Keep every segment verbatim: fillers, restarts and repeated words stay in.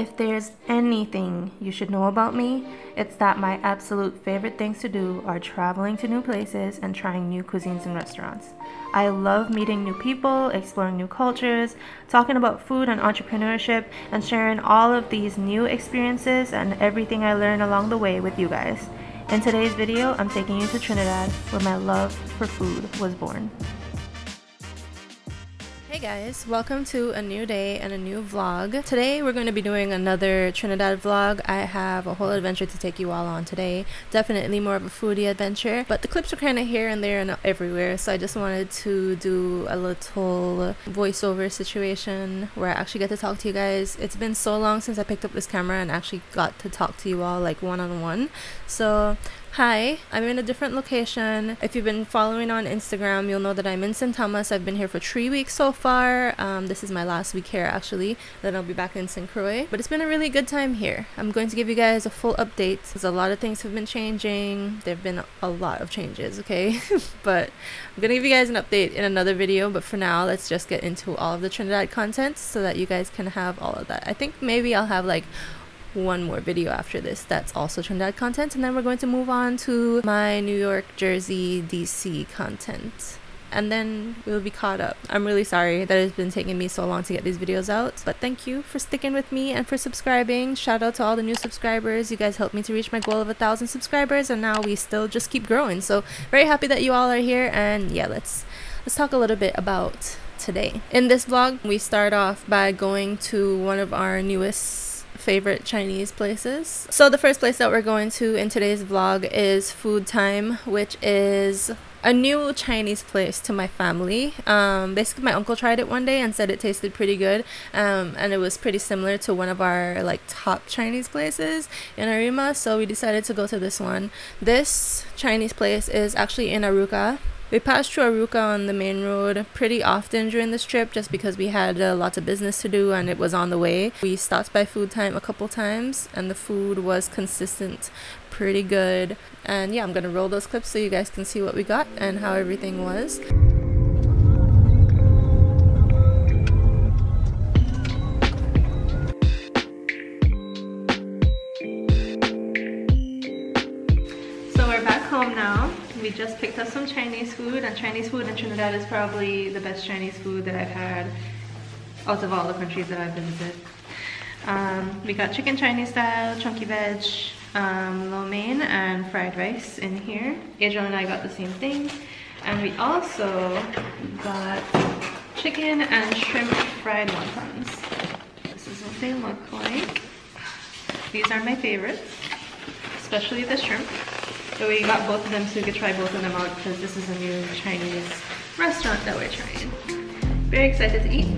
If there's anything you should know about me, it's that my absolute favorite things to do are traveling to new places and trying new cuisines and restaurants. I love meeting new people, exploring new cultures, talking about food and entrepreneurship, and sharing all of these new experiences and everything I learn along the way with you guys. In today's video, I'm taking you to Trinidad, where my love for food was born. Hey guys, welcome to a new day and a new vlog. Today we're going to be doing another Trinidad vlog. I have a whole adventure to take you all on today. Definitely more of a foodie adventure, but the clips are kind of here and there and everywhere, so I just wanted to do a little voiceover situation where I actually get to talk to you guys. It's been so long since I picked up this camera and actually got to talk to you all like one-on-one. So hi, I'm in a different location. If you've been following on Instagram, you'll know that I'm in Saint Thomas. I've been here for three weeks so far. Um, this is my last week here actually. Then I'll be back in Saint Croix. But it's been a really good time here. I'm going to give you guys a full update because a lot of things have been changing. There have been a lot of changes, okay? But I'm going to give you guys an update in another video. But for now, let's just get into all of the Trinidad content so that you guys can have all of that. I think maybe I'll have like one more video after this that's also Trinidad content, and then we're going to move on to my New York, Jersey, D C content, and then we'll be caught up. I'm really sorry that it's been taking me so long to get these videos out, but thank you for sticking with me and for subscribing. Shout out to all the new subscribers. You guys helped me to reach my goal of a thousand subscribers, and now we still just keep growing, so very happy that you all are here. And yeah, let's let's talk a little bit about today. In this vlog, we start off by going to one of our newest favorite Chinese places. So the first place that we're going to in today's vlog is Food Time, which is a new Chinese place to my family. Um, basically, my uncle tried it one day and said it tasted pretty good, um, and it was pretty similar to one of our like top Chinese places in Arima, so we decided to go to this one. This Chinese place is actually in Aruka. We passed through Aruka on the main road pretty often during this trip just because we had uh, lots of business to do and it was on the way. We stopped by Food Time a couple times and the food was consistent, pretty good. And yeah, I'm gonna roll those clips so you guys can see what we got and how everything was. We just picked up some Chinese food, and Chinese food in Trinidad is probably the best Chinese food that I've had out of all the countries that I've visited. Um, we got chicken Chinese style, chunky veg, um, lo mein, and fried rice in here. Adriel and I got the same thing, and we also got chicken and shrimp fried wontons. This is what they look like. These are my favorites, especially the shrimp. So we got both of them so we could try both of them out because this is a new Chinese restaurant that we're trying. Very excited to eat.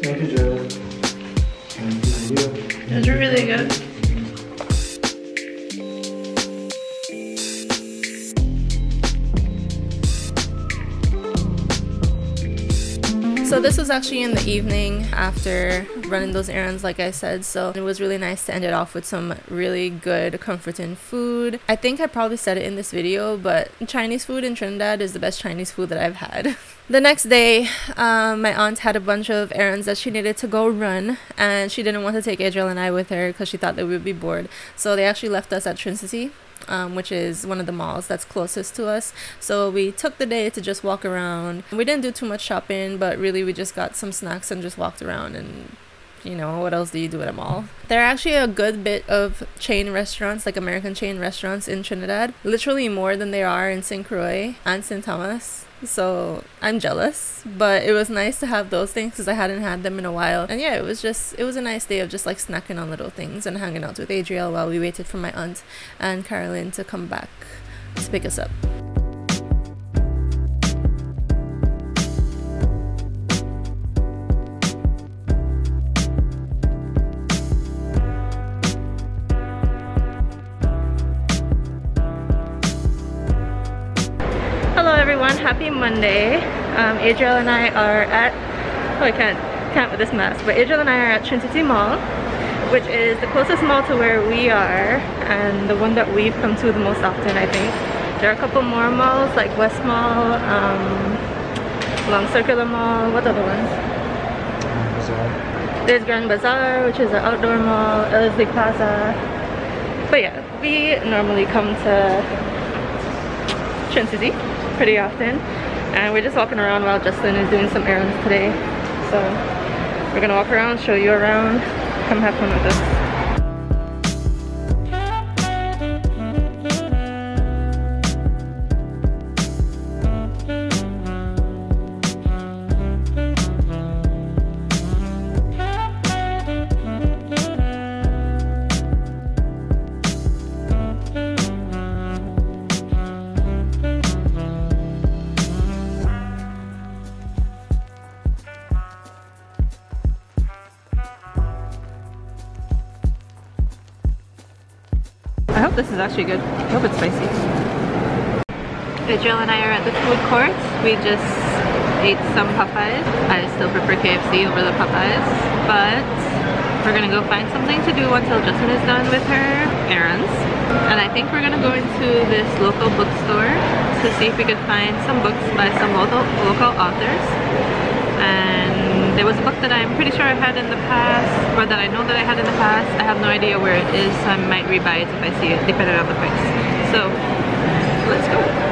Thank you, Joe. Those are really good. So this was actually in the evening after running those errands, like I said, so it was really nice to end it off with some really good comforting food. I think I probably said it in this video, but Chinese food in Trinidad is the best Chinese food that I've had. The next day, um, my aunt had a bunch of errands that she needed to go run, and she didn't want to take Adriel and I with her because she thought that we would be bored, so they actually left us at Trin City, um, which is one of the malls that's closest to us. So we took the day to just walk around. We didn't do too much shopping, but really we just got some snacks and just walked around, and you know, what else do you do at a mall? There are actually a good bit of chain restaurants, like American chain restaurants in Trinidad, literally more than there are in Saint Croix and Saint Thomas. So I'm jealous, but it was nice to have those things because I hadn't had them in a while. And yeah, it was just, it was a nice day of just like snacking on little things and hanging out with Adriel while we waited for my aunt and Carolyn to come back to pick us up. happy Monday. Um, Adriel and I are at, oh I can't, can't with this mask, but Adriel and I are at Trinity Mall, which is the closest mall to where we are and the one that we've come to the most often, I think. There are a couple more malls like West Mall, um, Long Circular Mall, what other ones? Grand Bazaar. There's Grand Bazaar, which is an outdoor mall, Ellerslie Plaza. But yeah, we normally come to Trinity pretty often, and we're just walking around while Justin is doing some errands today. So we're gonna walk around, show you around, come have fun with us. I hope this is actually good. I hope it's spicy. Adriel and I are at the food court. We just ate some Popeyes. I still prefer K F C over the Popeyes, but we're gonna go find something to do until Justin is done with her errands. And I think we're gonna go into this local bookstore to see if we could find some books by some local, local authors. And there was a book that I'm pretty sure I had in the past, or that I know that I had in the past. I have no idea where it is, so I might rebuy it if I see it, depending on the price. So, let's go.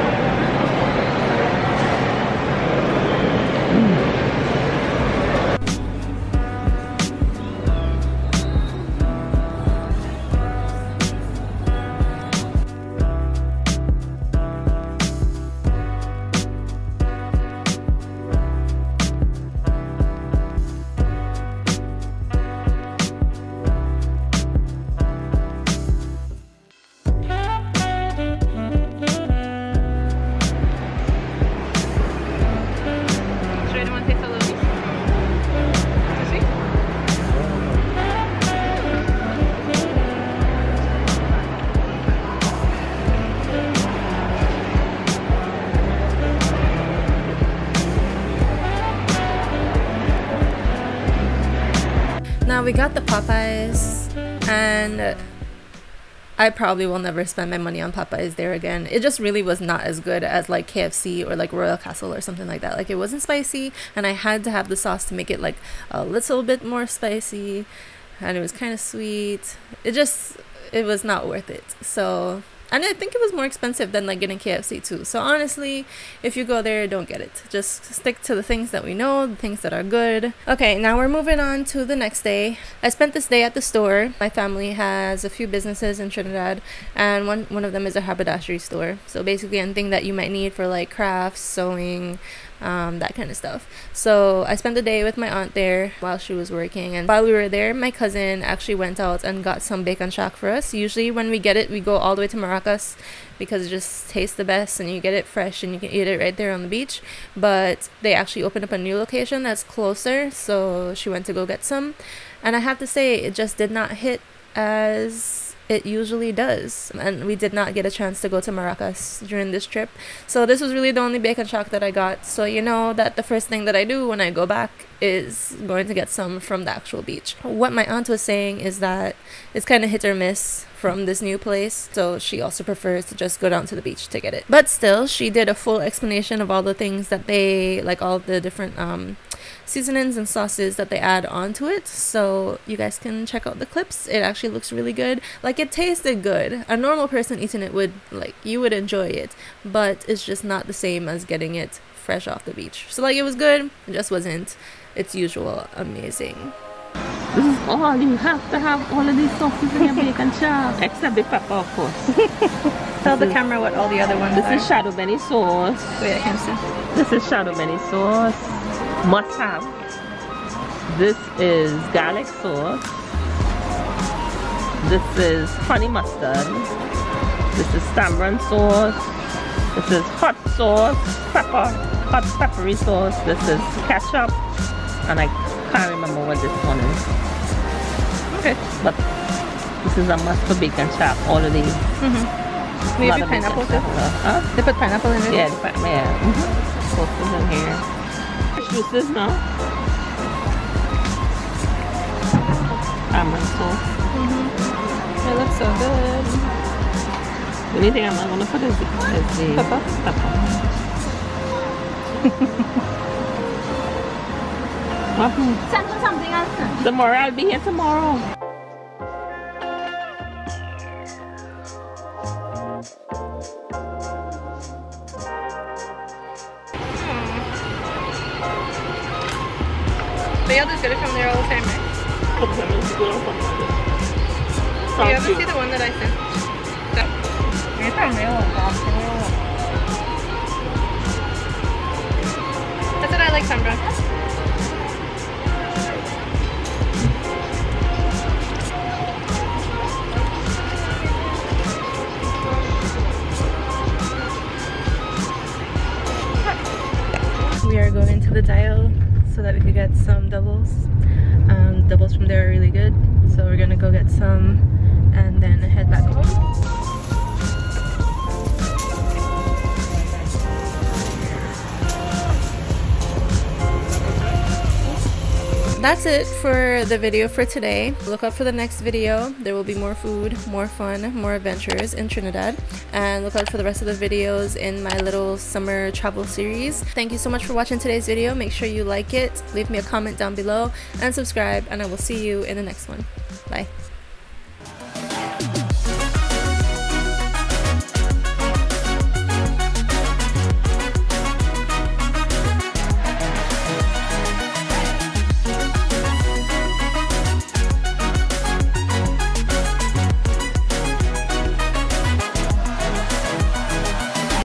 Now we got the Popeyes, and I probably will never spend my money on Popeyes there again. It just really was not as good as like K F C or like Royal Castle or something like that. Like it wasn't spicy, and I had to have the sauce to make it like a little bit more spicy, and it was kind of sweet. It just, it was not worth it. So, and I think it was more expensive than like getting K F C too. So honestly, if you go there, don't get it. Just stick to the things that we know, the things that are good. Okay, now we're moving on to the next day. I spent this day at the store. My family has a few businesses in Trinidad, and one, one of them is a haberdashery store. So basically anything that you might need for like crafts, sewing, Um, that kind of stuff. So I spent the day with my aunt there while she was working, and while we were there, my cousin actually went out and got some bacon shak for us. Usually when we get it, we go all the way to Maracas because it just tastes the best, and you get it fresh and you can eat it right there on the beach. But they actually opened up a new location that's closer, so she went to go get some, and I have to say it just did not hit as it usually does, and we did not get a chance to go to Maracas during this trip. So this was really the only bacon shak that I got. So you know that the first thing that I do when I go back is going to get some from the actual beach. What my aunt was saying is that it's kind of hit or miss from this new place, so she also prefers to just go down to the beach to get it. But still, she did a full explanation of all the things that they, like all the different um, seasonings and sauces that they add onto it, so you guys can check out the clips. It actually looks really good. Like it tasted good. A normal person eating it would, like, you would enjoy it, but it's just not the same as getting it fresh off the beach. So like it was good, it just wasn't its usual amazing. This is all, you have to have all of these sauces in your bacon shak. Except the pepper, of course. Tell the camera what all the other ones this are. This is shadow beni sauce. Wait, I can't see. This is shadow beni sauce. Must have. This is garlic sauce. This is honey mustard. This is tamarind sauce. This is hot sauce, pepper, hot peppery sauce. This is ketchup, and I can't remember what this one is. Okay. But this is a must for bacon shak, all of these. Mm-hmm. Maybe pineapple too. Huh? They put pineapple in it? Yeah, the pineapple. Yeah. Mm -hmm. So it's in here. What's this now? Almond sauce. Mm -hmm. It looks so good. The only thing I'm not going to put is the pepper. Pepper. Send them something else. Tomorrow, I'll be here tomorrow. They all just get it from there all the time, right? You ever see the one that I sent? That it's a real one. That's what I like, Sandra. We are going to the Dial so that we could get some doubles. Um, doubles from there are really good, so we're gonna go get some and then head back home. That's it for the video for today. Look out for the next video. There will be more food, more fun, more adventures in Trinidad. And look out for the rest of the videos in my little summer travel series. Thank you so much for watching today's video. Make sure you like it, leave me a comment down below, and subscribe, and I will see you in the next one. Bye.